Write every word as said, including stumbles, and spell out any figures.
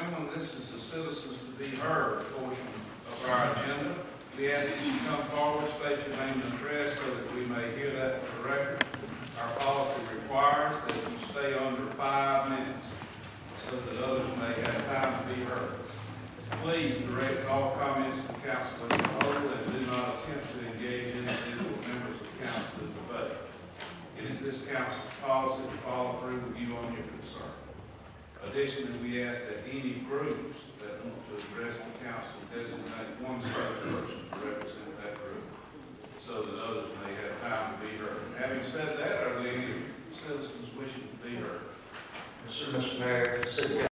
gentlemen, this is the citizens to be heard portion of our agenda. We ask that you come forward, state your name and address so that we may hear that for the record. Our policy requires that you stay under five minutes so that others may have time to be heard. Please direct all comments to council as a whole and do not attempt to engage individual members of council in debate. It is this council's policy to follow through with you on your concern. Additionally, we ask that any groups that want to address the council designate one certain person to represent that group so that others may have time to be heard. Having said that, are there any citizens wishing to be heard? Mister Mister Mayor,